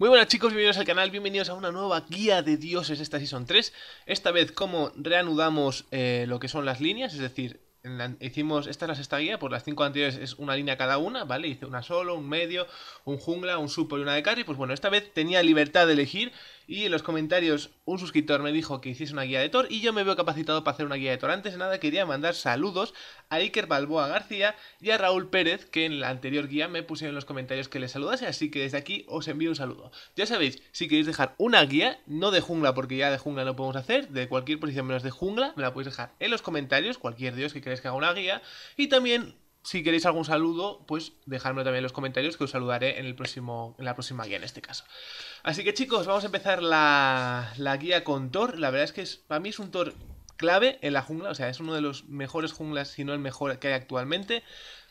Muy buenas chicos, bienvenidos al canal, bienvenidos a una nueva guía de dioses esta Season 3. Esta vez como reanudamos lo que son las líneas, es decir, hicimos esta guía, pues las 5 anteriores es una línea cada una, ¿vale? Hice una solo, un medio, un jungla, un support y una de carry. Pues bueno, esta vez tenía libertad de elegir y en los comentarios un suscriptor me dijo que hiciese una guía de Thor y yo me veo capacitado para hacer una guía de Thor. Antes de nada quería mandar saludos a Iker Balboa García y a Raúl Pérez, que en la anterior guía me pusieron en los comentarios que les saludase, así que desde aquí os envío un saludo. Ya sabéis, si queréis dejar una guía, no de jungla, porque ya de jungla no podemos hacer, de cualquier posición menos de jungla, me la podéis dejar en los comentarios, cualquier dios que queréis que haga una guía, y también si queréis algún saludo, pues dejadme también en los comentarios que os saludaré en la próxima guía en este caso. Así que chicos, vamos a empezar la guía con Thor. La verdad es que para mí es un Thor clave en la jungla, o sea, es uno de los mejores junglas, si no el mejor que hay actualmente.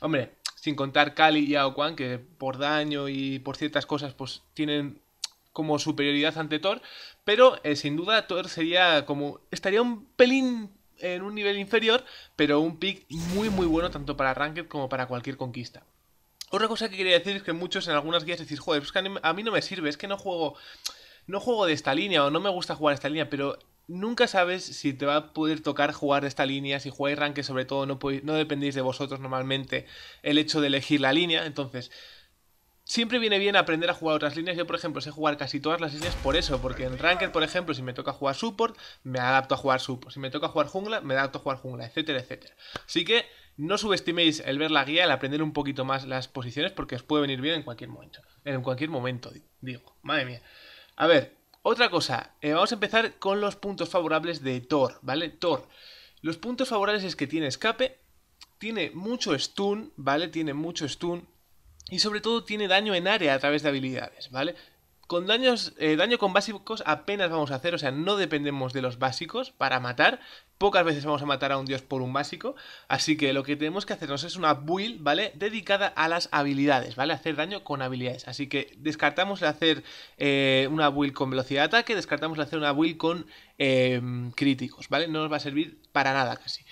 Hombre, sin contar Kali y Ao Kuang, que por daño y por ciertas cosas pues tienen como superioridad ante Thor, pero sin duda Thor sería como, estaría un pelín en un nivel inferior, pero un pick muy muy bueno tanto para Ranked como para cualquier conquista. Otra cosa que quería decir es que muchos en algunas guías decís, joder, pues que a mí no me sirve, es que no juego de esta línea o no me gusta jugar esta línea, pero nunca sabes si te va a poder tocar jugar esta línea. Si jugáis Ranked sobre todo no dependéis de vosotros normalmente el hecho de elegir la línea, entonces siempre viene bien aprender a jugar otras líneas. Yo, por ejemplo, sé jugar casi todas las líneas por eso, porque en Ranked, por ejemplo, si me toca jugar Support, me adapto a jugar Support. Si me toca jugar Jungla, me adapto a jugar Jungla, etcétera, etcétera. Así que no subestiméis el ver la guía, el aprender un poquito más las posiciones, porque os puede venir bien en cualquier momento. En cualquier momento, digo. Madre mía. A ver, otra cosa. Vamos a empezar con los puntos favorables de Thor, ¿vale? Thor. Los puntos favorables es que tiene escape, tiene mucho stun, ¿vale? Tiene mucho stun. Y sobre todo tiene daño en área a través de habilidades, ¿vale? Con daño con básicos apenas vamos a hacer, o sea, no dependemos de los básicos para matar. Pocas veces vamos a matar a un dios por un básico, así que lo que tenemos que hacernos es una build, ¿vale? Dedicada a las habilidades, ¿vale? Hacer daño con habilidades, así que descartamos hacer una build con velocidad de ataque, descartamos hacer una build con críticos, ¿vale? No nos va a servir para nada casi.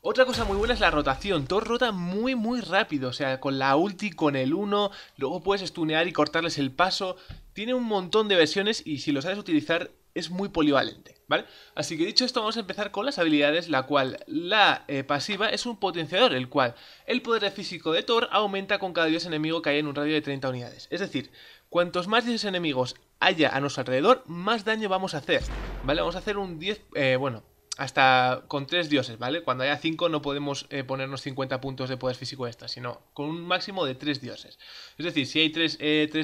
Otra cosa muy buena es la rotación. Thor rota muy muy rápido, o sea, con la ulti, con el 1, luego puedes stunear y cortarles el paso. Tiene un montón de versiones y si lo sabes utilizar es muy polivalente, ¿vale? Así que dicho esto, vamos a empezar con las habilidades, la cual la pasiva es un potenciador, el cual el poder físico de Thor aumenta con cada dios enemigo que haya en un radio de 30 unidades. Es decir, cuantos más dioses enemigos haya a nuestro alrededor, más daño vamos a hacer, ¿vale? Vamos a hacer un 10, bueno, hasta con 3 dioses, ¿vale? Cuando haya 5 no podemos ponernos 50 puntos de poder físico extra, sino con un máximo de 3 dioses. Es decir, si hay 3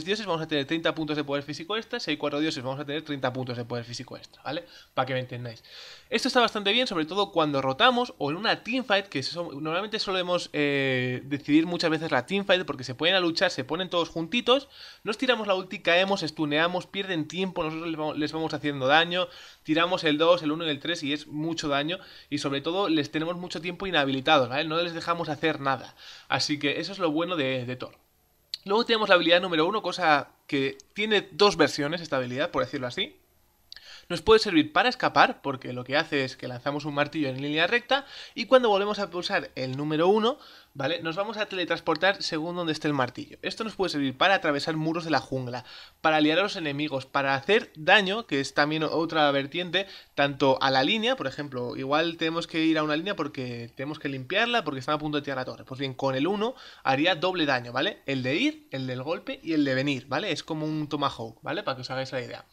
dioses vamos a tener 30 puntos de poder físico extra, si hay 4 dioses vamos a tener 30 puntos de poder físico extra, ¿vale? Para que me entendáis. Esto está bastante bien, sobre todo cuando rotamos o en una teamfight, que normalmente solemos decidir muchas veces la teamfight porque se ponen a luchar, se ponen todos juntitos, nos tiramos la ulti, caemos, stuneamos, pierden tiempo, nosotros les vamos haciendo daño, tiramos el 2, el 1 y el 3 y es mucho daño y sobre todo les tenemos mucho tiempo inhabilitados, ¿vale? No les dejamos hacer nada, así que eso es lo bueno de Thor. Luego tenemos la habilidad número 1, cosa que tiene dos versiones esta habilidad, por decirlo así. Nos puede servir para escapar, porque lo que hace es que lanzamos un martillo en línea recta y cuando volvemos a pulsar el número 1, ¿vale? Nos vamos a teletransportar según donde esté el martillo. Esto nos puede servir para atravesar muros de la jungla, para liar a los enemigos, para hacer daño, que es también otra vertiente, tanto a la línea, por ejemplo, igual tenemos que ir a una línea porque tenemos que limpiarla, porque están a punto de tirar la torre. Pues bien, con el 1 haría doble daño, ¿vale? El de ir, el del golpe y el de venir, ¿vale? Es como un tomahawk, ¿vale? Para que os hagáis la idea.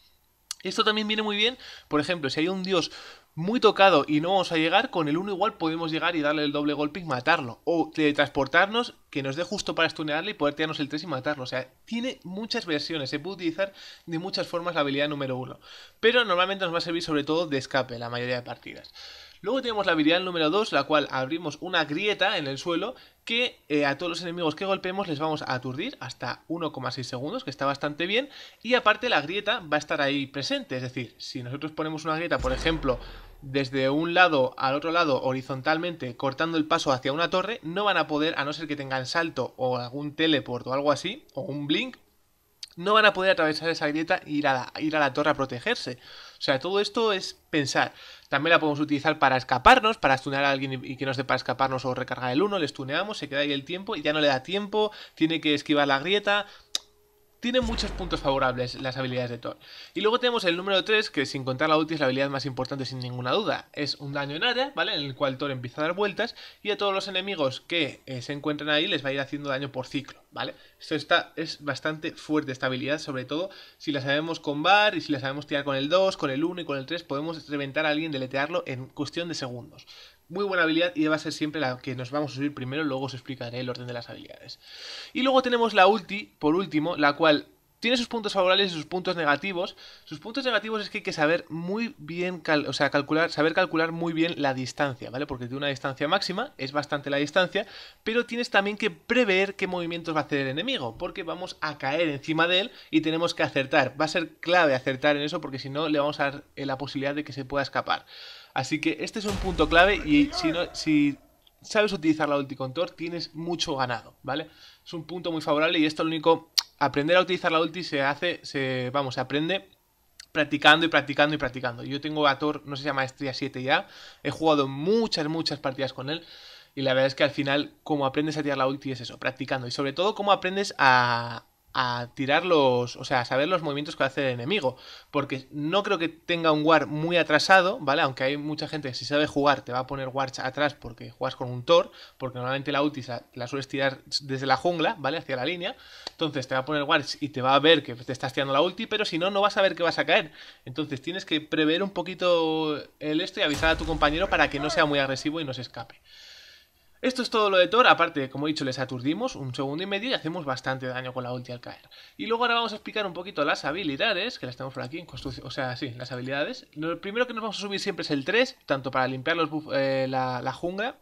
Esto también viene muy bien, por ejemplo, si hay un dios muy tocado y no vamos a llegar, con el 1 igual podemos llegar y darle el doble golpe y matarlo. O teletransportarnos, que nos dé justo para stunearle y poder tirarnos el 3 y matarlo. O sea, tiene muchas versiones, se puede utilizar de muchas formas la habilidad número 1. Pero normalmente nos va a servir sobre todo de escape la mayoría de partidas. Luego tenemos la habilidad número 2, la cual abrimos una grieta en el suelo que a todos los enemigos que golpeemos les vamos a aturdir hasta 1,6 segundos, que está bastante bien. Y aparte la grieta va a estar ahí presente, es decir, si nosotros ponemos una grieta, por ejemplo, desde un lado al otro lado horizontalmente, cortando el paso hacia una torre, no van a poder, a no ser que tengan salto o algún teleport o algo así, o un blink, no van a poder atravesar esa grieta e ir a la torre a protegerse. O sea, todo esto es pensar. También la podemos utilizar para escaparnos, para stunear a alguien y que nos dé para escaparnos o recargar el 1, le stuneamos, se queda ahí el tiempo y ya no le da tiempo, tiene que esquivar la grieta. Tiene muchos puntos favorables las habilidades de Thor. Y luego tenemos el número 3, que sin contar la ulti es la habilidad más importante sin ninguna duda. Es un daño en área, ¿vale? En el cual Thor empieza a dar vueltas y a todos los enemigos que se encuentran ahí les va a ir haciendo daño por ciclo, ¿vale? Esto es bastante fuerte esta habilidad, sobre todo si la sabemos combar y si la sabemos tirar con el 2, con el 1 y con el 3, podemos reventar a alguien, deletearlo en cuestión de segundos. Muy buena habilidad y va a ser siempre la que nos vamos a subir primero, luego os explicaré el orden de las habilidades. Y luego tenemos la ulti, por último, la cual tiene sus puntos favorables y sus puntos negativos. Sus puntos negativos es que hay que saber muy bien, saber calcular muy bien la distancia, ¿vale? Porque tiene una distancia máxima, es bastante la distancia, pero tienes también que prever qué movimientos va a hacer el enemigo, porque vamos a caer encima de él y tenemos que acertar. Va a ser clave acertar en eso, porque si no le vamos a dar la posibilidad de que se pueda escapar. Así que este es un punto clave y si sabes utilizar la ulti con Thor, tienes mucho ganado, ¿vale? Es un punto muy favorable y esto es lo único. Aprender a utilizar la ulti se aprende practicando y practicando y practicando. Yo tengo a Thor, no sé si a maestría 7 ya, he jugado muchas partidas con él. Y la verdad es que al final, como aprendes a tirar la ulti es eso, practicando. Y sobre todo, cómo aprendes a tirar los, o sea, a saber los movimientos que hace el enemigo, porque no creo que tenga un ward muy atrasado, ¿vale? Aunque hay mucha gente que si sabe jugar te va a poner wards atrás porque juegas con un Thor, porque normalmente la ulti la sueles tirar desde la jungla, ¿vale? Hacia la línea, entonces te va a poner wards y te va a ver que te estás tirando la ulti, pero si no, no vas a ver que vas a caer, entonces tienes que prever un poquito el esto y avisar a tu compañero para que no sea muy agresivo y no se escape. Esto es todo lo de Thor, aparte, como he dicho, les aturdimos un segundo y medio y hacemos bastante daño con la ulti al caer. Y luego ahora vamos a explicar un poquito las habilidades, que las tenemos por aquí en construcción, o sea, sí, las habilidades. Lo primero que nos vamos a subir siempre es el 3, tanto para limpiar los la jungla,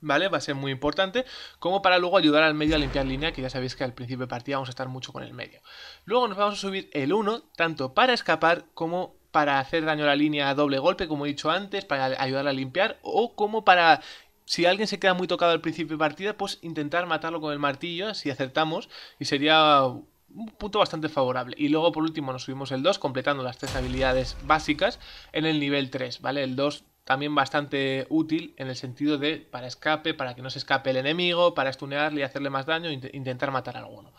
¿vale? Va a ser muy importante, como para luego ayudar al medio a limpiar línea, que ya sabéis que al principio de partida vamos a estar mucho con el medio. Luego nos vamos a subir el 1, tanto para escapar como para hacer daño a la línea a doble golpe, como he dicho antes, para ayudarla a limpiar, o como para... Si alguien se queda muy tocado al principio de partida, pues intentar matarlo con el martillo, si acertamos, y sería un punto bastante favorable. Y luego por último nos subimos el 2, completando las 3 habilidades básicas en el nivel 3, ¿vale? El 2 también bastante útil en el sentido de para escape, para que no se escape el enemigo, para stunearle y hacerle más daño, intentar matar a alguno.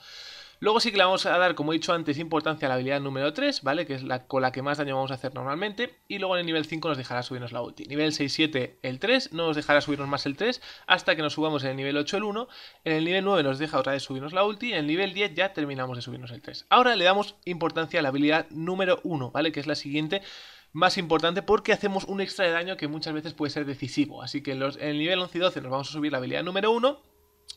Luego sí que le vamos a dar, como he dicho antes, importancia a la habilidad número 3, ¿vale? Que es con la que más daño vamos a hacer normalmente. Y luego en el nivel 5 nos dejará subirnos la ulti. Nivel 6, 7, el 3. No nos dejará subirnos más el 3 hasta que nos subamos en el nivel 8, el 1. En el nivel 9 nos deja otra vez subirnos la ulti. En el nivel 10 ya terminamos de subirnos el 3. Ahora le damos importancia a la habilidad número 1, ¿vale? Que es la siguiente, más importante, porque hacemos un extra de daño que muchas veces puede ser decisivo. Así que en el nivel 11 y 12 nos vamos a subir la habilidad número 1.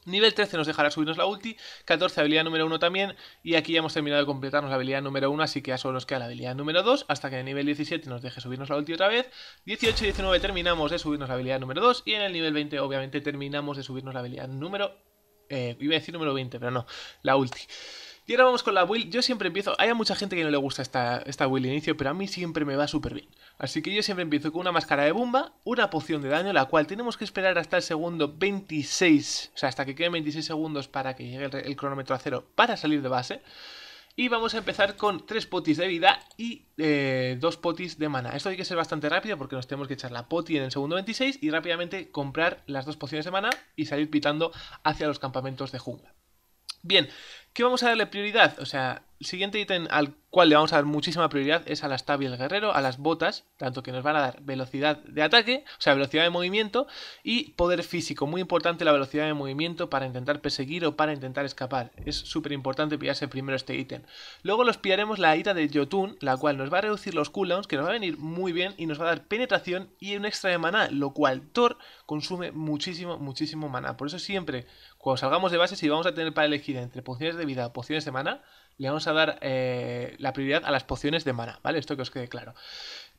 Nivel 13 nos dejará subirnos la ulti, 14 habilidad número 1 también, y aquí ya hemos terminado de completarnos la habilidad número 1, así que ya solo nos queda la habilidad número 2, hasta que en el nivel 17 nos deje subirnos la ulti otra vez, 18 y 19 terminamos de subirnos la habilidad número 2, y en el nivel 20 obviamente terminamos de subirnos la habilidad número... iba a decir número 20, pero no, la ulti. Y ahora vamos con la build. Yo siempre empiezo... Hay a mucha gente que no le gusta esta build de inicio, pero a mí siempre me va súper bien. Así que yo siempre empiezo con una máscara de bomba, una poción de daño, la cual tenemos que esperar hasta el segundo 26, o sea, hasta que queden 26 segundos para que llegue el cronómetro a cero para salir de base. Y vamos a empezar con 3 potis de vida y 2 potis de mana. Esto hay que ser bastante rápido porque nos tenemos que echar la poti en el segundo 26 y rápidamente comprar las 2 pociones de mana y salir pitando hacia los campamentos de jungla. Bien, ¿qué vamos a darle prioridad? O sea, el siguiente ítem al cual le vamos a dar muchísima prioridad es a la tabla del guerrero, a las botas, tanto que nos van a dar velocidad de ataque, o sea, velocidad de movimiento y poder físico. Muy importante la velocidad de movimiento para intentar perseguir o para intentar escapar. Es súper importante pillarse primero este ítem. Luego los pillaremos la ira de Jotun, la cual nos va a reducir los cooldowns, que nos va a venir muy bien y nos va a dar penetración y un extra de maná, lo cual Thor consume muchísimo maná. Por eso siempre, cuando salgamos de base, si vamos a tener para elegir entre pociones de vida o pociones de maná, le vamos a dar la prioridad a las pociones de mana, ¿vale? Esto que os quede claro.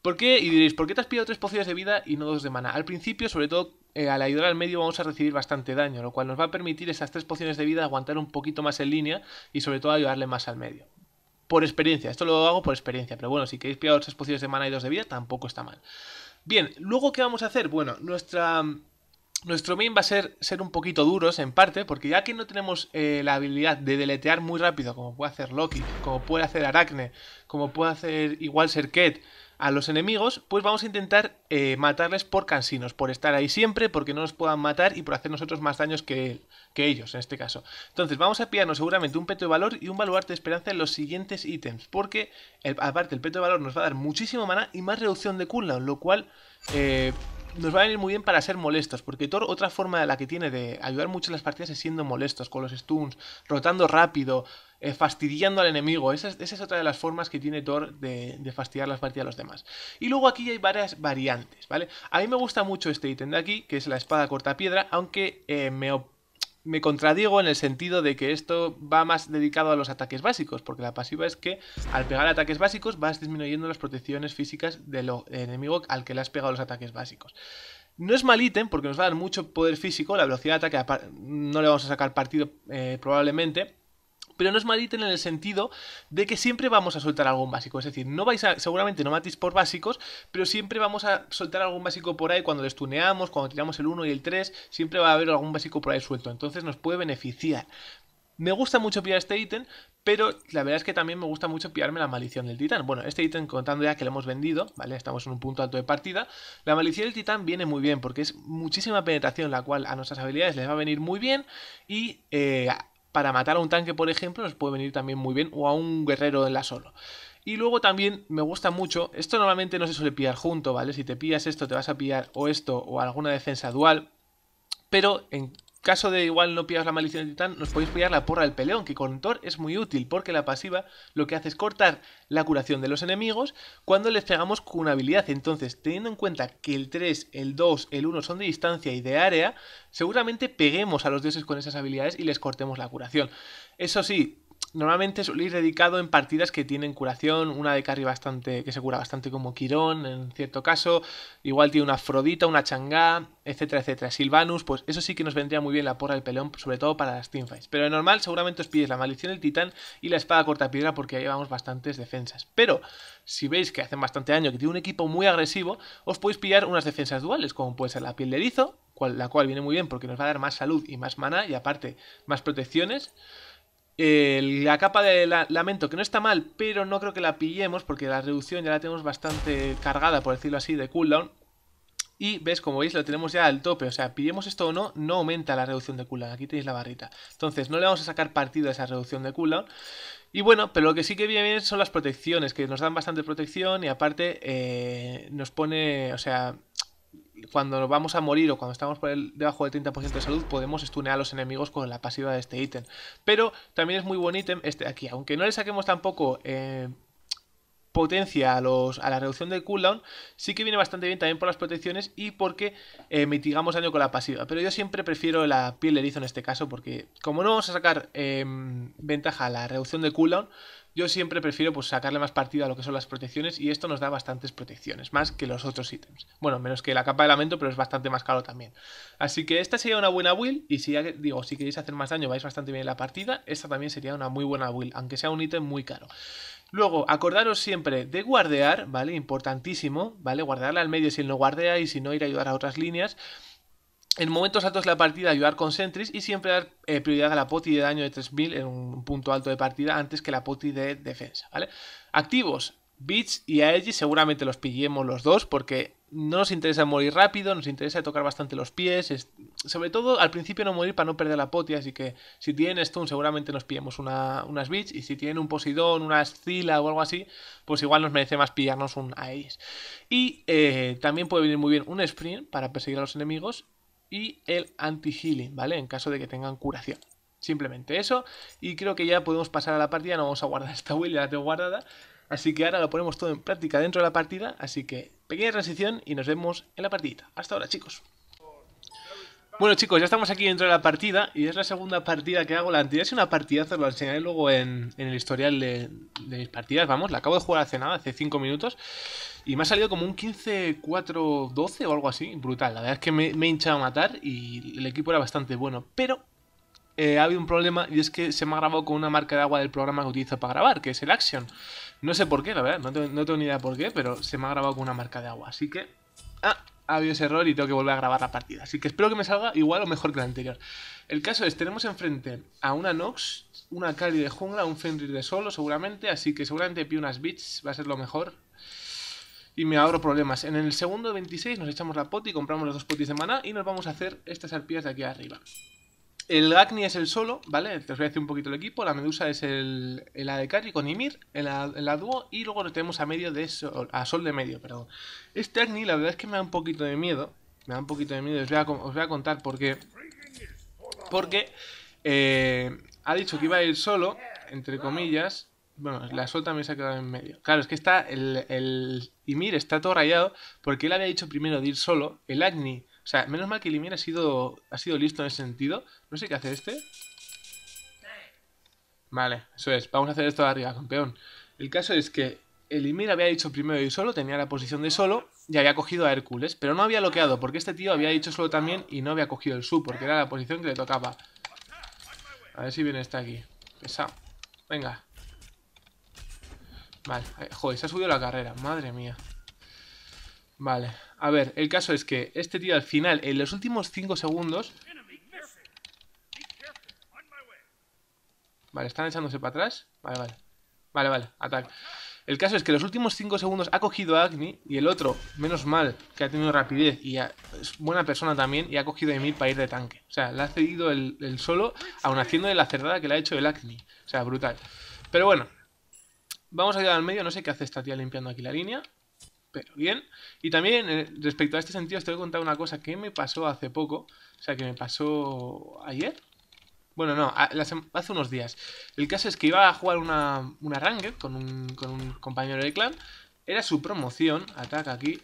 ¿Por qué? Y diréis, ¿por qué te has pillado 3 pociones de vida y no 2 de mana? Al principio, sobre todo, al ayudar al medio vamos a recibir bastante daño, lo cual nos va a permitir esas 3 pociones de vida aguantar un poquito más en línea y sobre todo ayudarle más al medio. Por experiencia, esto lo hago por experiencia, pero bueno, si queréis pillar 3 pociones de mana y 2 de vida, tampoco está mal. Bien, ¿luego qué vamos a hacer? Bueno, nuestro main va a ser un poquito duros en parte, porque ya que no tenemos la habilidad de deletear muy rápido, como puede hacer Loki, como puede hacer Arachne, como puede hacer igual Serket, a los enemigos, pues vamos a intentar matarles por cansinos, por estar ahí siempre, porque no nos puedan matar y por hacer nosotros más daños que ellos, en este caso. Entonces vamos a pillarnos seguramente un peto de valor y un baluarte de esperanza en los siguientes ítems, porque aparte el peto de valor nos va a dar muchísimo maná y más reducción de cooldown, lo cual nos va a venir muy bien para ser molestos, porque Thor, otra forma de la que tiene de ayudar mucho en las partidas es siendo molestos, con los stuns, rotando rápido, fastidiando al enemigo. Esa es otra de las formas que tiene Thor de fastidiar las partidas a los demás. Y luego aquí hay varias variantes, ¿vale? A mí me gusta mucho este ítem de aquí, que es la espada cortapiedra, aunque me contradigo en el sentido de que esto va más dedicado a los ataques básicos, porque la pasiva es que al pegar ataques básicos vas disminuyendo las protecciones físicas del enemigo al que le has pegado los ataques básicos. No es mal ítem porque nos va a dar mucho poder físico, la velocidad de ataque no le vamos a sacar partido probablemente, pero no es mal ítem en el sentido de que siempre vamos a soltar algún básico, es decir, seguramente no matéis por básicos, pero siempre vamos a soltar algún básico por ahí cuando les tuneamos, cuando tiramos el 1 y el 3, siempre va a haber algún básico por ahí suelto, entonces nos puede beneficiar. Me gusta mucho pillar este ítem, pero la verdad es que también me gusta mucho pillarme la maldición del titán. Bueno, este ítem contando ya que lo hemos vendido, ¿vale? Estamos en un punto alto de partida. La maldición del titán viene muy bien porque es muchísima penetración, la cual a nuestras habilidades les va a venir muy bien y para matar a un tanque, por ejemplo, nos puede venir también muy bien, o a un guerrero en la solo. Y luego también me gusta mucho, esto normalmente no se suele pillar junto, ¿vale? Si te pillas esto, te vas a pillar o esto o alguna defensa dual, pero en caso de igual no pillaos la maldición del titán, nos podéis pillar la porra del peleón, que con Thor es muy útil, porque la pasiva lo que hace es cortar la curación de los enemigos cuando les pegamos con una habilidad. Entonces, teniendo en cuenta que el 3, el 2, el 1 son de distancia y de área, seguramente peguemos a los dioses con esas habilidades y les cortemos la curación. Eso sí, normalmente suele ir dedicado en partidas que tienen curación, una de carry bastante que se cura bastante como Quirón, en cierto caso, igual tiene una Afrodita, una Changá, etcétera, etcétera, Silvanus, pues eso sí que nos vendría muy bien la porra del peleón, sobre todo para las teamfights. Pero de normal seguramente os pilléis la maldición del titán y la espada cortapiedra porque ahí llevamos bastantes defensas. Pero si veis que hacen bastante daño, que tiene un equipo muy agresivo, os podéis pillar unas defensas duales, como puede ser la piel de erizo, la cual viene muy bien porque nos va a dar más salud y más maná y aparte más protecciones. La capa de lamento, que no está mal, pero no creo que la pillemos porque la reducción ya la tenemos bastante cargada, por decirlo así, de cooldown. Y ves, como veis, lo tenemos ya al tope, o sea, pillemos esto o no, no aumenta la reducción de cooldown, aquí tenéis la barrita. Entonces no le vamos a sacar partido a esa reducción de cooldown. Y bueno, pero lo que sí que viene bien son las protecciones, que nos dan bastante protección y aparte nos pone, o sea, cuando nos vamos a morir o cuando estamos por debajo del 30% de salud podemos stunear a los enemigos con la pasiva de este ítem. Pero también es muy buen ítem este de aquí, aunque no le saquemos tampoco potencia a la reducción del cooldown, sí que viene bastante bien también por las protecciones y porque mitigamos daño con la pasiva. Pero yo siempre prefiero la piel de erizo en este caso porque como no vamos a sacar ventaja a la reducción del cooldown, yo siempre prefiero pues sacarle más partido a lo que son las protecciones y esto nos da bastantes protecciones, más que los otros ítems. Bueno, menos que la capa de lamento, pero es bastante más caro también. Así que esta sería una buena build y si ya digo, si queréis hacer más daño vais bastante bien en la partida, esta también sería una muy buena build, aunque sea un ítem muy caro. Luego, acordaros siempre de guardear, ¿vale? Importantísimo, ¿vale? Guardearla al medio si no guardea y si no ir a ayudar a otras líneas. En momentos altos de la partida ayudar con sentries y siempre dar prioridad a la poti de daño de 3000 en un punto alto de partida antes que la poti de defensa, ¿vale? Activos, Beach y Aegis seguramente los pillemos los dos porque no nos interesa morir rápido, nos interesa tocar bastante los pies, sobre todo al principio no morir para no perder la poti, así que si tienen stun seguramente nos pillemos unas Beach y si tienen un Posidón, una Scylla o algo así, pues igual nos merece más pillarnos un Aegis. Y también puede venir muy bien un Sprint para perseguir a los enemigos y el anti-healing, ¿vale? En caso de que tengan curación. Simplemente eso. Y creo que ya podemos pasar a la partida. No vamos a guardar esta build, ya la tengo guardada. Así que ahora lo ponemos todo en práctica dentro de la partida. Así que pequeña transición y nos vemos en la partidita. Hasta ahora, chicos. Bueno, chicos, ya estamos aquí dentro de la partida y es la segunda partida que hago. La anterior es una partidaza, os lo enseñaré luego en el historial de mis partidas. Vamos, la acabo de jugar hace nada, hace 5 minutos. Y me ha salido como un 15-4-12 o algo así, brutal. La verdad es que me he hinchado a matar y el equipo era bastante bueno. Pero ha habido un problema y es que se me ha grabado con una marca de agua del programa que utilizo para grabar, que es el Action. No sé por qué, la verdad, no tengo ni idea por qué, pero se me ha grabado con una marca de agua. Así que ha habido ese error y tengo que volver a grabar la partida. Así que espero que me salga igual o mejor que la anterior. El caso es, tenemos enfrente a una Nox, una Kali de jungla, un Fenrir de solo seguramente. Así que seguramente pillo unas Beats, va a ser lo mejor. y me ahorro problemas. En el segundo 26 nos echamos la poti, compramos los dos potis de maná y nos vamos a hacer estas arpías de aquí arriba. El Agni es el solo, ¿vale? Te os voy a decir un poquito el equipo. La Medusa es el AD Carry con Ymir, el dúo, y luego lo tenemos a medio de Sol, a Sol de medio, perdón. Este Agni la verdad es que me da un poquito de miedo. Me da un poquito de miedo, os voy a contar por qué. Porque ha dicho que iba a ir solo, entre comillas. Bueno, la Sol también se ha quedado en medio. Claro, es que está el Ymir está todo rayado porque él había dicho primero de ir solo. El Agni, o sea, menos mal que el Ymir ha sido listo en ese sentido. No sé qué hace este. Vale, eso es. Vamos a hacer esto de arriba, campeón. El caso es que el Ymir había dicho primero de ir solo, tenía la posición de solo y había cogido a Hércules, pero no había bloqueado porque este tío había dicho solo también y no había cogido el sub porque era la posición que le tocaba. A ver si viene este aquí. Pesado. Venga. Vale, joder, se ha subido la carrera, madre mía. Vale, a ver, el caso es que este tío al final, en los últimos 5 segundos... Vale, están echándose para atrás. Vale, ataque. El caso es que en los últimos 5 segundos ha cogido a Agni y el otro, menos mal, que ha tenido rapidez y es buena persona también y ha cogido a Ymir para ir de tanque. O sea, le ha cedido el solo, aun haciendo de la cerrada que le ha hecho el Agni. O sea, brutal. Pero bueno. Vamos a quedar al medio, no sé qué hace esta tía limpiando aquí la línea, pero bien. Y también, respecto a este sentido, os tengo que contar una cosa que me pasó hace poco, o sea, que me pasó ayer. Bueno, no, hace unos días. El caso es que iba a jugar una ranked con un compañero de clan. Era su promoción, ataca aquí.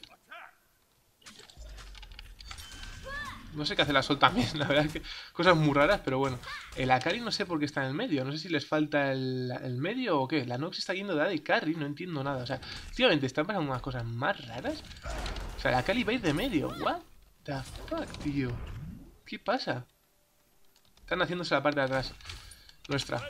No sé qué hace la Sol también, la verdad es que cosas muy raras, pero bueno. El Akari no sé por qué está en el medio, no sé si les falta el medio o qué. La Nox está yendo de AD y Carry, no entiendo nada. O sea, últimamente están pasando unas cosas más raras. O sea, la Kali va a ir de medio, what the fuck, tío. ¿Qué pasa? Están haciéndose la parte de atrás nuestra.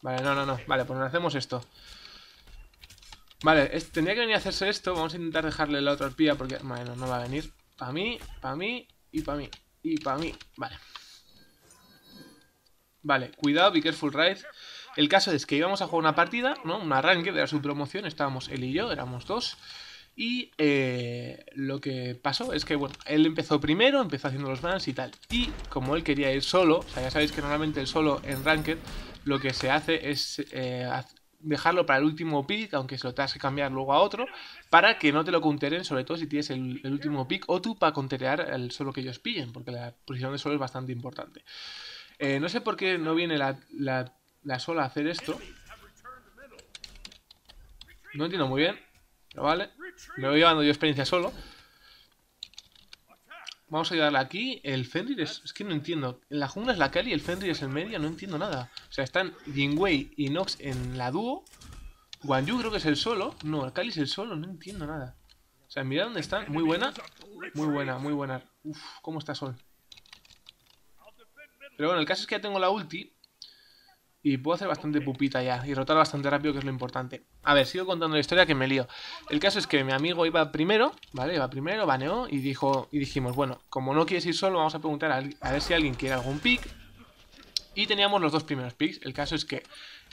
Vale, no. Vale, pues nos hacemos esto. Vale, tendría que venir a hacerse esto. Vamos a intentar dejarle la otra arpía porque... Bueno, no va a venir. Para mí. Vale. Vale, cuidado, be careful, right. El caso es que íbamos a jugar una partida, ¿no? Un arranque de la subpromoción. Estábamos él y yo, éramos dos. Y lo que pasó es que, bueno, él empezó primero, empezó haciendo los bans y tal. Y como él quería ir solo, o sea, ya sabéis que normalmente el solo en ranked lo que se hace es dejarlo para el último pick, aunque se lo tengas que cambiar luego a otro, para que no te lo counteren, sobre todo si tienes el último pick, o tú para counterear el solo que ellos pillen, porque la posición de solo es bastante importante. No sé por qué no viene la sola a hacer esto. No entiendo muy bien, pero vale. Me voy llevando yo experiencia solo. Vamos a ayudarla aquí. El Fenrir es que no entiendo. En la jungla es la Kali, el Fenrir es el medio, no entiendo nada. O sea, están Jing Wei y Nox en la dúo. Guan Yu creo que es el solo. No, el Kali es el solo, no entiendo nada. O sea, mirad dónde están. Muy buena. Muy buena. Uf, cómo está Sol. Pero bueno, el caso es que ya tengo la ulti. Y puedo hacer bastante pupita ya. Y rotar bastante rápido, que es lo importante. A ver, sigo contando la historia que me lío. El caso es que mi amigo iba primero, ¿vale? Baneó y dijimos, bueno, como no quieres ir solo, vamos a preguntar a ver si alguien quiere algún pick. Y teníamos los dos primeros picks. El caso es que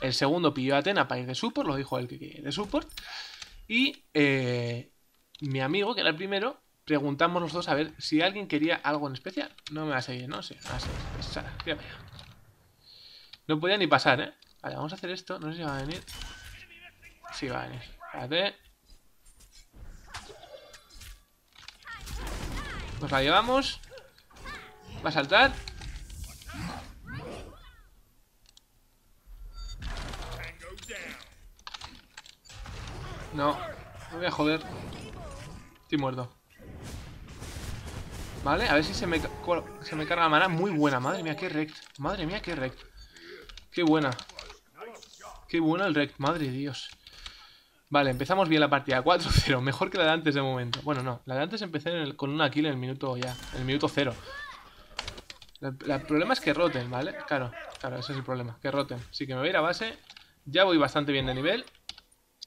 el segundo pidió a Athena para ir de support. Lo dijo él que quería ir de support. Y mi amigo, que era el primero, preguntamos los dos a ver si alguien quería algo en especial. No me va a seguir, no sé. No podía ni pasar, ¿eh? Vale, vamos a hacer esto. No sé si va a venir. Sí, va a venir. Espérate. Nos la llevamos. Va a saltar. No. Me voy a joder. Estoy muerto. Vale, a ver si se me carga la mana. Muy buena. Madre mía, qué rect. Qué buena. Qué buena el rec, madre de Dios. Vale, empezamos bien la partida. 4-0, mejor que la de antes de momento. Bueno, no, la de antes empecé con una kill en el minuto ya, en el minuto 0. El problema es que roten, ¿vale? Claro, ese es el problema, que roten. Así que me voy a ir a base. Ya voy bastante bien de nivel.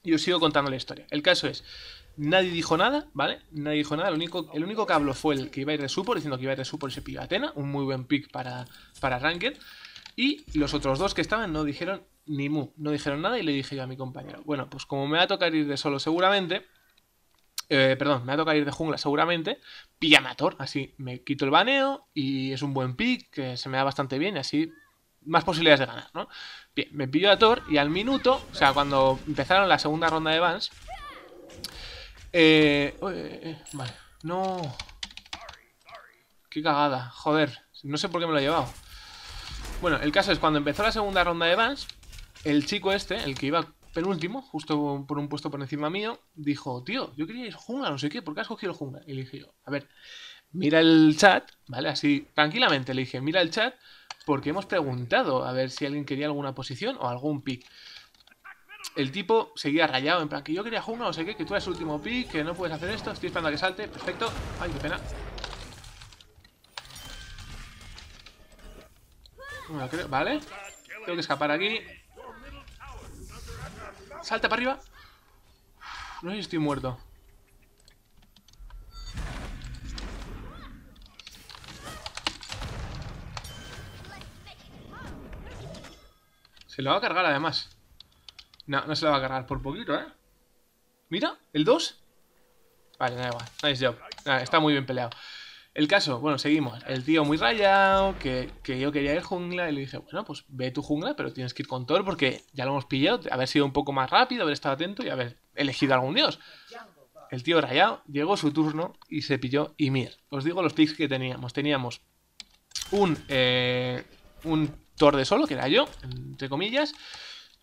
Y os sigo contando la historia. El caso es, nadie dijo nada, ¿vale? Nadie dijo nada, el único que habló fue el que iba a ir de support, diciendo que iba a ir de support y se pilló a Athena. Un muy buen pick para Ranked. Y los otros dos que estaban no dijeron ni mu, no dijeron nada, y le dije yo a mi compañero, bueno, pues como me va a tocar ir de solo seguramente, perdón, me va a tocar ir de jungla seguramente, píllame a Thor, así me quito el baneo y es un buen pick que se me da bastante bien y así más posibilidades de ganar, ¿no? Bien, me pilló a Thor y al minuto, o sea, cuando empezaron la segunda ronda de bans, vale, no, qué cagada, joder, no sé por qué me lo he llevado. Bueno, el caso es cuando empezó la segunda ronda de bans, el chico este, el que iba penúltimo, justo por un puesto por encima mío, dijo, tío, yo quería ir jungla, no sé qué, ¿por qué has cogido jungla? Y le dije yo, a ver, mira el chat, ¿vale? Así, tranquilamente le dije, mira el chat, porque hemos preguntado a ver si alguien quería alguna posición o algún pick. El tipo seguía rayado, en plan, que yo quería jungla, no sé qué, que tú eres el último pick, que no puedes hacer esto, estoy esperando a que salte, perfecto. Ay, qué pena. Bueno, creo, vale, tengo que escapar aquí. Salta para arriba. No sé si estoy muerto. Se lo va a cargar además. No, no se lo va a cargar por poquito, ¿eh? Mira, el 2. Vale, da igual, nice job. Nada, está muy bien peleado. El caso, bueno, seguimos. El tío muy rayado, que yo quería ir jungla, y le dije, bueno, pues ve tu jungla, pero tienes que ir con Thor porque ya lo hemos pillado, haber sido un poco más rápido, haber estado atento y haber elegido a algún dios. El tío rayado, llegó su turno y se pilló Ymir. Os digo los picks que teníamos. Teníamos un Thor de solo, que era yo, entre comillas.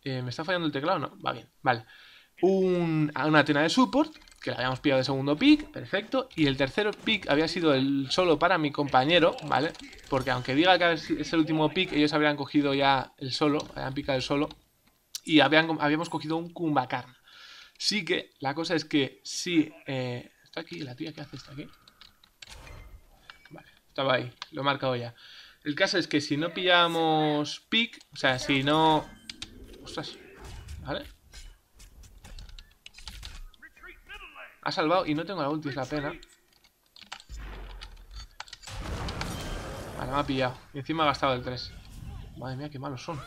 ¿Me está fallando el teclado? No, va bien, vale. Una Athena de support, que la habíamos pillado de segundo pick, perfecto. Y el tercer pick había sido el solo para mi compañero, ¿vale? Porque aunque diga que es el último pick, ellos habrían cogido ya el solo, habían picado el solo, y habíamos cogido un Kumbhakarna. Sí que la cosa es que si... ¿está aquí la tía? ¿Qué hace? ¿Está aquí? Vale, estaba ahí, lo he marcado ya. El caso es que si no pillamos pick, o sea, si no... Ostras, ¿vale? Ha salvado y no tengo la ulti, es la pena. Vale, me ha pillado. Y encima ha gastado el 3. Madre mía, qué malos son.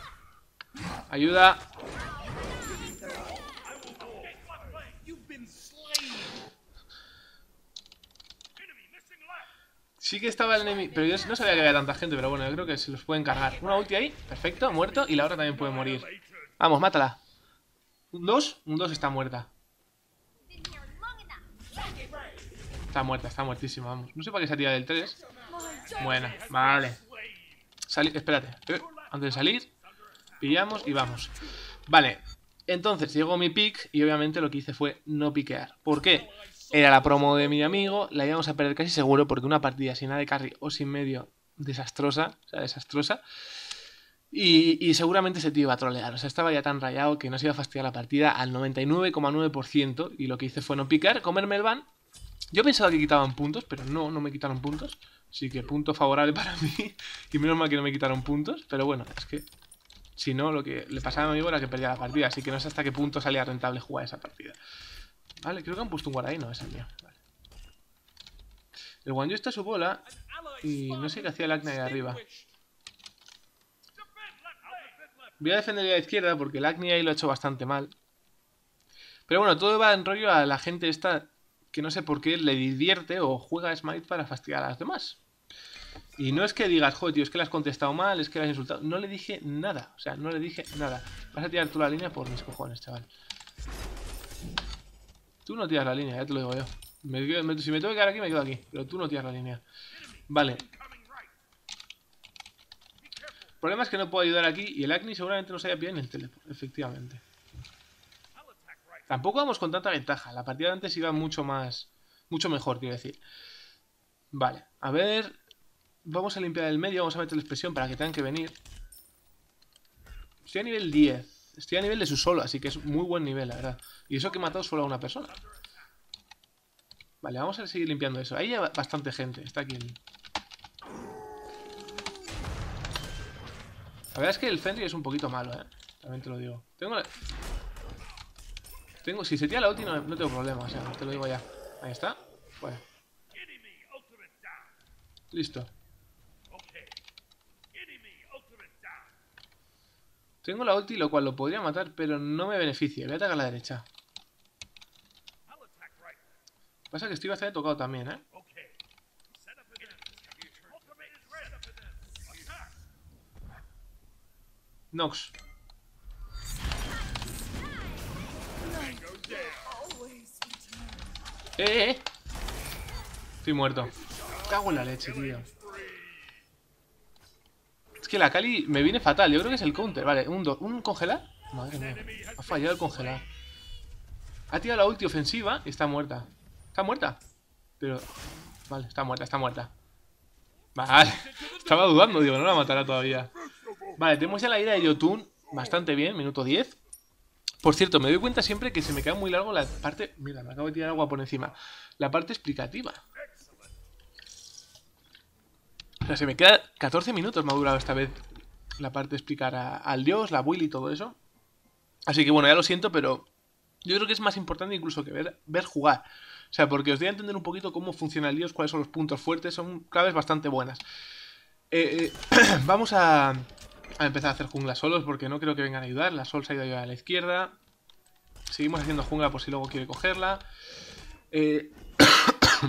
Ayuda. Sí que estaba el enemigo, pero yo no sabía que había tanta gente. Pero bueno, yo creo que se los pueden cargar. Una ulti ahí, perfecto, muerto. Y la otra también puede morir. Vamos, mátala. Un 2 está muerta. Está muerta, está muertísima, vamos. No sé para qué se ha tirado del 3. Buena, vale. Espérate, antes de salir, pillamos y vamos. Vale, entonces llegó mi pick y obviamente lo que hice fue no piquear. ¿Por qué? Era la promo de mi amigo, la íbamos a perder casi seguro porque una partida sin nada de carry o sin medio desastrosa, o sea, desastrosa. Y seguramente ese tío iba a trolear, o sea, estaba ya tan rayado que nos iba a fastidiar la partida al 99,9%. Y lo que hice fue no picar, comerme el ban. Yo pensaba que quitaban puntos, pero no, no me quitaron puntos. Así que punto favorable para mí. Y menos mal que no me quitaron puntos. Pero bueno, es que si no, lo que le pasaba a mi amigo era que perdía la partida. Así que no sé hasta qué punto salía rentable jugar esa partida. Vale, creo que han puesto un guard ahí. No, es el mío. Vale. El Guan Yu está a su bola. Y no sé qué hacía el Agni ahí arriba. Voy a defender a la izquierda porque el Agni ahí lo ha hecho bastante mal. Pero bueno, todo va en rollo a la gente esta... que no sé por qué le divierte o juega a Smite para fastidiar a las demás. Y no es que digas, joder, tío, es que le has contestado mal, es que le has insultado. No le dije nada, o sea, no le dije nada. Vas a tirar tú la línea por mis cojones, chaval. Tú no tiras la línea, ya te lo digo yo. Si me tengo que quedar aquí, me quedo aquí. Pero tú no tiras la línea. Vale. El problema es que no puedo ayudar aquí y el Agni seguramente no se haya pillado en el teleport, efectivamente. Tampoco vamos con tanta ventaja. La partida de antes iba mucho mejor, quiero decir. Vale, a ver. Vamos a limpiar el medio, vamos a meterles presión para que tengan que venir. Estoy a nivel 10. Estoy a nivel de su solo, así que es muy buen nivel, la verdad. Y eso que he matado solo a una persona. Vale, vamos a seguir limpiando eso. Ahí hay bastante gente. Está aquí el... La verdad es que el Fenrir es un poquito malo, ¿eh? También te lo digo. Si se tira la ulti no tengo problema, o sea, te lo digo ya. Ahí está. Bueno. Listo. Tengo la ulti, lo cual lo podría matar, pero no me beneficia. Voy a atacar a la derecha. Pasa que estoy bastante tocado también, ¿eh? Nox. ¡Eh! Estoy muerto. Cago en la leche, tío. Es que la Kali me viene fatal. Yo creo que es el counter. Vale, un congelar. Madre mía. Ha fallado el congelar. Ha tirado la ulti ofensiva y está muerta. ¿Está muerta? Pero... Vale, está muerta, está muerta. Vale. Estaba dudando, digo, no la matará todavía. Vale, tenemos ya la ira de Jotun. Bastante bien, minuto 10. Por cierto, me doy cuenta siempre que se me queda muy largo la parte... Mira, me acabo de tirar agua por encima. La parte explicativa. O sea, se me queda 14 minutos me ha durado esta vez la parte de explicar al dios, la build y todo eso. Así que bueno, ya lo siento, pero yo creo que es más importante incluso que ver jugar. O sea, porque os voy a entender un poquito cómo funciona el dios, cuáles son los puntos fuertes, son claves bastante buenas. Vamos a empezar a hacer jungla solos porque no creo que vengan a ayudar. La Sol se ha ido a ayudar a la izquierda. Seguimos haciendo jungla por si luego quiere cogerla.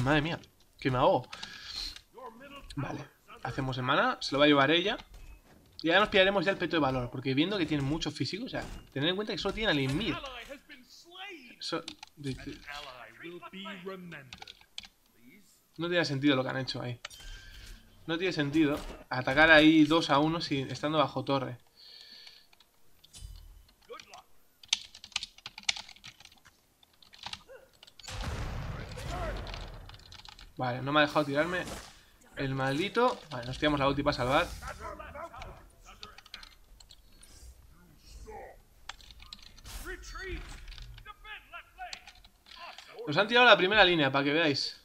Madre mía, que me ahogo. Vale, hacemos el mana, se lo va a llevar ella. Y ahora nos pillaremos ya el peto de valor, porque viendo que tienen muchos físicos, o sea, tened en cuenta que solo tienen al Ymir. No tiene sentido lo que han hecho ahí. No tiene sentido atacar ahí 2-1 sin, estando bajo torre. Vale, no me ha dejado tirarme el maldito. Vale, nos tiramos la ulti para salvar. Nos han tirado la primera línea, para que veáis.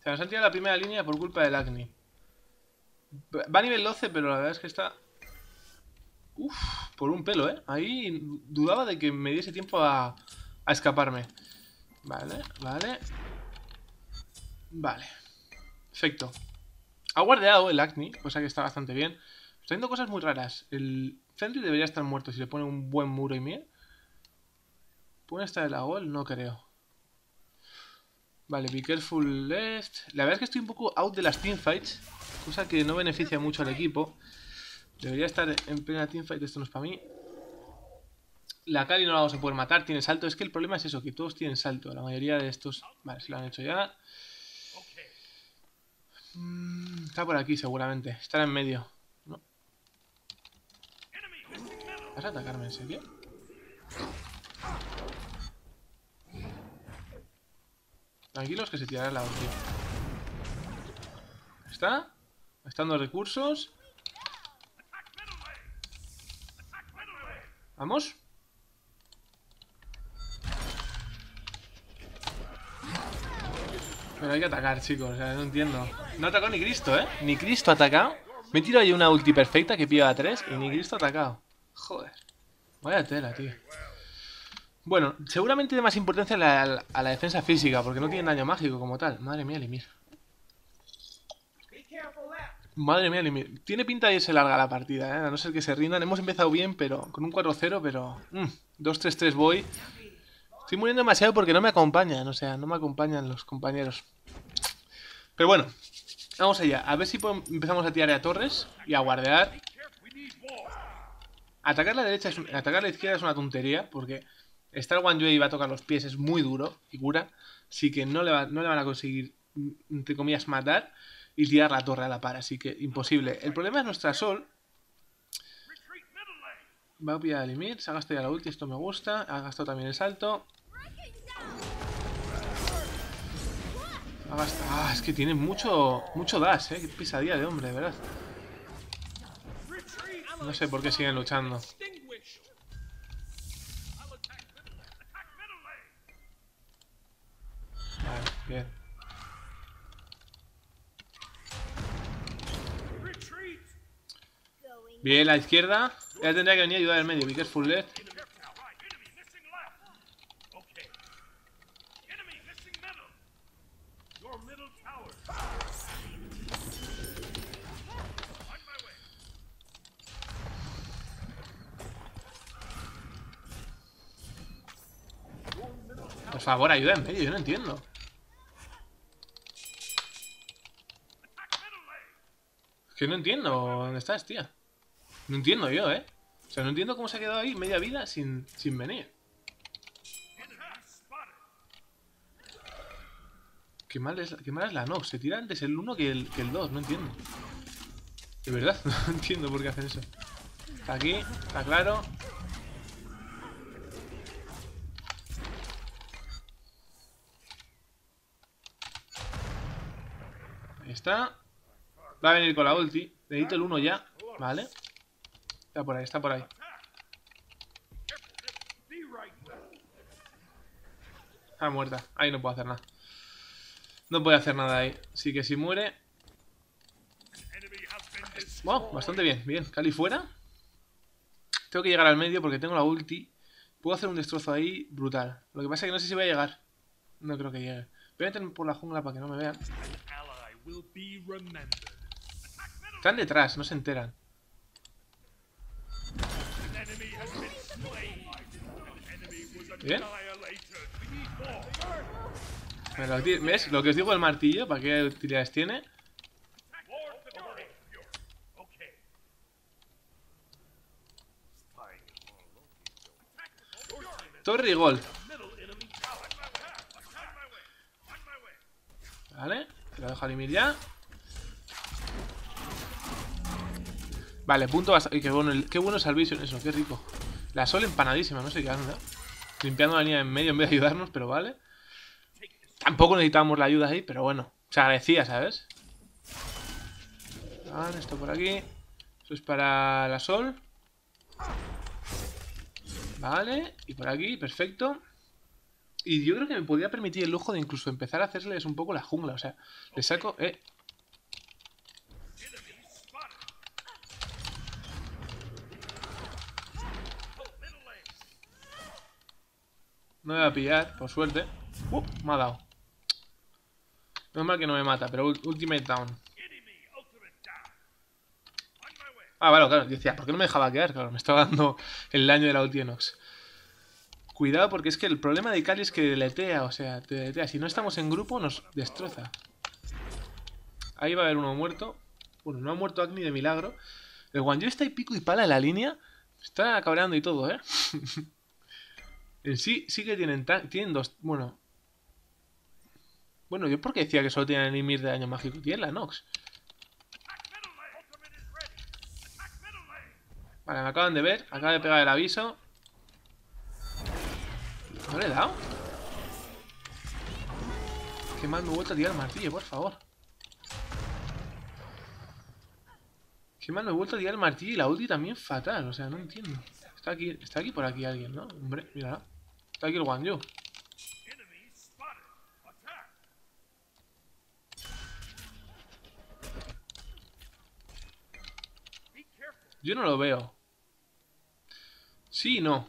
O sea, nos han tirado la primera línea por culpa del Agni. Va a nivel 12, pero la verdad es que está... Uf, por un pelo, ¿eh? Ahí dudaba de que me diese tiempo a escaparme. Vale, vale. Vale. Perfecto. Ha guardeado el Agni, cosa que está bastante bien. Está haciendo cosas muy raras. El Fenrir debería estar muerto si le pone un buen muro y miel. ¿Puede estar el Agol? No creo. Vale, be careful left. La verdad es que estoy un poco out de las teamfights, cosa que no beneficia mucho al equipo. Debería estar en plena teamfight, esto no es para mí. La Kali no la vamos a poder matar, tiene salto. Es que el problema es eso, que todos tienen salto. La mayoría de estos... Vale, se lo han hecho ya. Está por aquí seguramente. Estará en medio, ¿no? ¿Vas a atacarme en serio? Tranquilos que se tirará la ulti. ¿Está? Gastando recursos. ¿Vamos? Pero hay que atacar, chicos, o sea, no entiendo. No ha atacado ni Cristo, ¿eh? Ni Cristo ha atacado. Me he tirado ahí una ulti perfecta que pilla a 3 y ni Cristo ha atacado. Joder. Vaya tela, tío. Bueno, seguramente de más importancia a la defensa física, porque no tienen daño mágico como tal. Madre mía, Ymir. Madre mía, Ymir. Tiene pinta de irse larga la partida, ¿eh? A no ser que se rindan. Hemos empezado bien, pero con un 4-0, pero... 2-3-3 voy... Estoy muriendo demasiado porque no me acompañan, o sea, no me acompañan los compañeros. Pero bueno, vamos allá. A ver si empezamos a tirar a torres y a guardear. Atacar la derecha, atacar la izquierda es una tontería, porque estar Guan Yu y va a tocar los pies es muy duro y cura. Así que no le van a conseguir, entre comillas, matar y tirar la torre a la par, así que imposible. El problema es nuestra Sol. Va a pillar al Ymir, se ha gastado ya la ulti, esto me gusta. Ha gastado también el salto. Ah, es que tiene mucho dash, Qué pisadilla de hombre, de verdad. No sé por qué siguen luchando. Vale, bien. Bien, la izquierda. Ya tendría que venir a ayudar al medio. Be careful left. Por favor, ayuda en medio, yo no entiendo. Es que no entiendo dónde estás, tía. No entiendo yo, ¿eh? O sea, no entiendo cómo se ha quedado ahí media vida sin venir. Qué mal es la Nox. Se tira antes el 1 que el 2. No entiendo. De verdad, no entiendo por qué hacen eso. Está aquí, está claro. Ahí está. Va a venir con la ulti. Necesito el 1 ya. Vale. Está por ahí, está por ahí. Está muerta. Ahí no puedo hacer nada. No puede hacer nada ahí. Así que si muere... Wow, bastante bien. Bien, Kali fuera. Tengo que llegar al medio porque tengo la ulti. Puedo hacer un destrozo ahí brutal. Lo que pasa es que no sé si voy a llegar. No creo que llegue. Voy a meterme por la jungla para que no me vean. Están detrás, no se enteran. Bien. ¿Ves? Lo que os digo del martillo, ¿para qué utilidades tiene? Torre y gol. Vale, te lo dejo a Ymir ya. Vale, punto bastante. Uy, qué bueno salvation eso, qué rico. La Sol empanadísima, no sé qué anda. Limpiando la línea en medio en vez de ayudarnos, pero vale. Tampoco necesitábamos la ayuda ahí, pero bueno. Se agradecía, ¿sabes? Vale, esto por aquí. Eso es para la Sol. Vale, y por aquí, perfecto. Y yo creo que me podría permitir el lujo de incluso empezar a hacerles un poco la jungla. O sea, le saco... No me va a pillar, por suerte. Me ha dado. No es mal que no me mata, pero ultimate down. Ah, vale, claro. Yo decía, ¿por qué no me dejaba quedar? Claro, me estaba dando el daño de la ulti de Nox. Cuidado, porque es que el problema de Kali es que deletea, o sea, te deletea. Si no estamos en grupo, nos destroza. Ahí va a haber uno muerto. Bueno, no ha muerto Agni de milagro. El Guan Yu está ahí pico y pala en la línea. Está cabreando y todo, ¿eh? En sí, sí que tienen dos... Bueno... Bueno, yo porque decía que solo tienen Ymir de daño mágico. Tienen la Nox. Vale, me acaban de ver. Acaba de pegar el aviso. ¿No le he dado? Qué mal me he vuelto a tirar el martillo, por favor. Qué mal me he vuelto a tirar el martillo y la ulti también fatal. O sea, no entiendo. Está aquí por aquí alguien, ¿no? Hombre, mírala. Está aquí el Guan Yu. Yo no lo veo. Sí y no.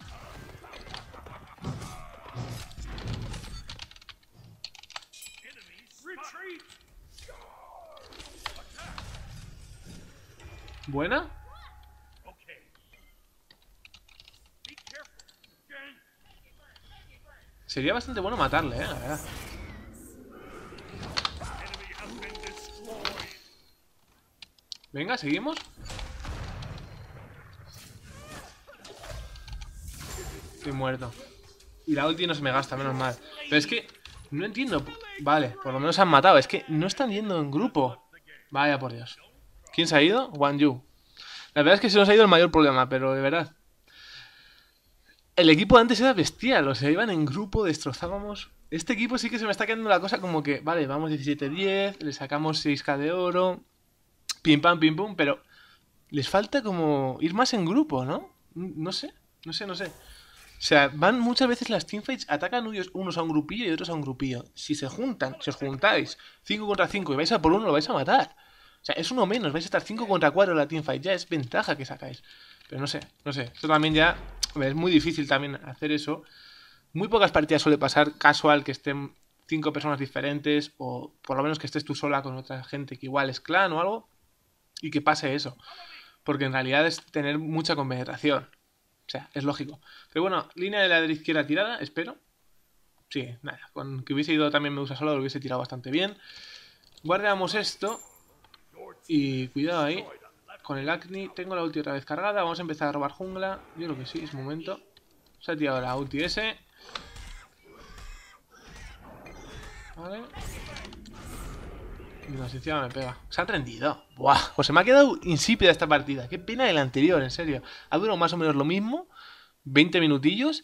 ¿Buena? Sería bastante bueno matarle, la verdad. Venga, seguimos. Estoy muerto. Y la ulti no se me gasta, menos mal. Pero es que no entiendo. Vale, por lo menos han matado. Es que no están yendo en grupo. Vaya por Dios. ¿Quién se ha ido? Guan Yu. La verdad es que se nos ha ido el mayor problema, pero de verdad. El equipo de antes era bestial. O sea, iban en grupo, destrozábamos. Este equipo sí que se me está quedando la cosa como que... Vale, vamos 17-10, le sacamos 6k de oro. Pim pam, pim pum, pero... Les falta como ir más en grupo, ¿no? No sé. O sea, van muchas veces las teamfights, atacan unos a un grupillo y otros a un grupillo. Si se juntan, si os juntáis 5 contra 5 y vais a por uno, lo vais a matar. O sea, es uno menos, vais a estar 5 contra 4 en la teamfight. Ya es ventaja que sacáis. Pero no sé. Esto también ya... Es muy difícil también hacer eso. Muy pocas partidas suele pasar casual que estén 5 personas diferentes o por lo menos que estés tú sola con otra gente que igual es clan o algo y que pase eso. Porque en realidad es tener mucha compenetración. O sea, es lógico. Pero bueno, línea de la derecha izquierda tirada, espero. Sí, nada, con que hubiese ido también Medusa solo lo hubiese tirado bastante bien. Guardamos esto. Y cuidado ahí. Con el Agni tengo la ulti otra vez cargada. Vamos a empezar a robar jungla. Yo creo que sí, es momento. Se ha tirado la ulti ese. Vale. No, encima me pega. Se ha rendido. Buah, pues se me ha quedado insípida esta partida. Qué pena el anterior, en serio. Ha durado más o menos lo mismo. 20 minutillos.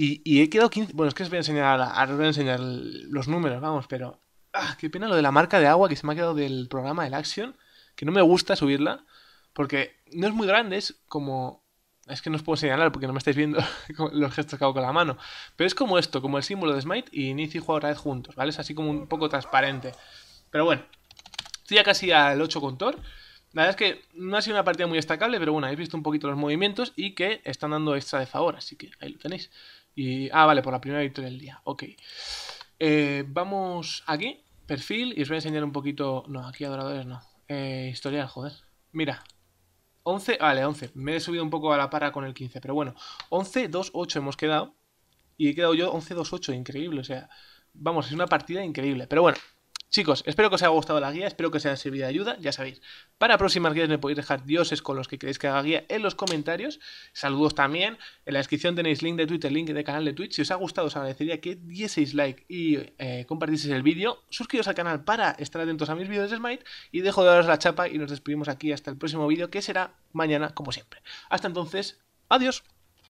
Y he quedado 15... Bueno, es que os voy a enseñar, los números, vamos, pero... Ah, qué pena lo de la marca de agua que se me ha quedado del programa, del Action. Que no me gusta subirla. Porque no es muy grande, es como... Es que no os puedo señalar porque no me estáis viendo los gestos que hago con la mano. Pero es como esto, como el símbolo de Smite y inicio y juego otra vez juntos, ¿vale? Es así como un poco transparente. Pero bueno, estoy ya casi al 8 con Thor. La verdad es que no ha sido una partida muy destacable, pero bueno, habéis visto un poquito los movimientos y que están dando extra de favor, así que ahí lo tenéis. Y, ah, vale, por la primera victoria del día, ok. Vamos aquí, perfil, y os voy a enseñar un poquito... No, aquí adoradores no. Historial, joder. Mira, 11, vale, 11. Me he subido un poco a la para con el 15, pero bueno. 11, 2, 8 hemos quedado. Y he quedado yo 11, 2, 8, increíble, o sea... Vamos, es una partida increíble, pero bueno... Chicos, espero que os haya gustado la guía, espero que os haya servido de ayuda, ya sabéis. Para próximas guías me podéis dejar dioses con los que queréis que haga guía en los comentarios. Saludos también, en la descripción tenéis link de Twitter, link de canal de Twitch. Si os ha gustado os agradecería que dieseis like y compartieseis el vídeo. Suscribiros al canal para estar atentos a mis vídeos de Smite. Y dejo de daros la chapa y nos despedimos aquí hasta el próximo vídeo que será mañana como siempre. Hasta entonces, adiós.